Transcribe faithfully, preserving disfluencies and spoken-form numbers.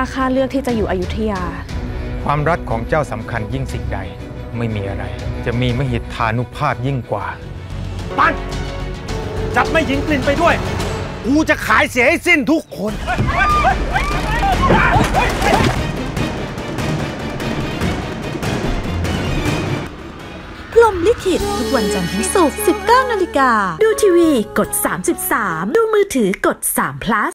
ถ้าข้าเลือกที่จะอยู่อยุธยาความรักของเจ้าสำคัญยิ่งสิ่งใดไม่มีอะไรจะมีมหิทธานุภาพยิ่งกว่าปั้นจับไม่หญิงกลิ่นไปด้วยกูจะขายเสียให้สิ้นทุกคนพรหมลิขิตทุกวันจันทร์ถึงศุกร์ สิบเก้านาฬิกาดูทีวีกด สามสิบสาม ดูมือถือกด สาม พลัส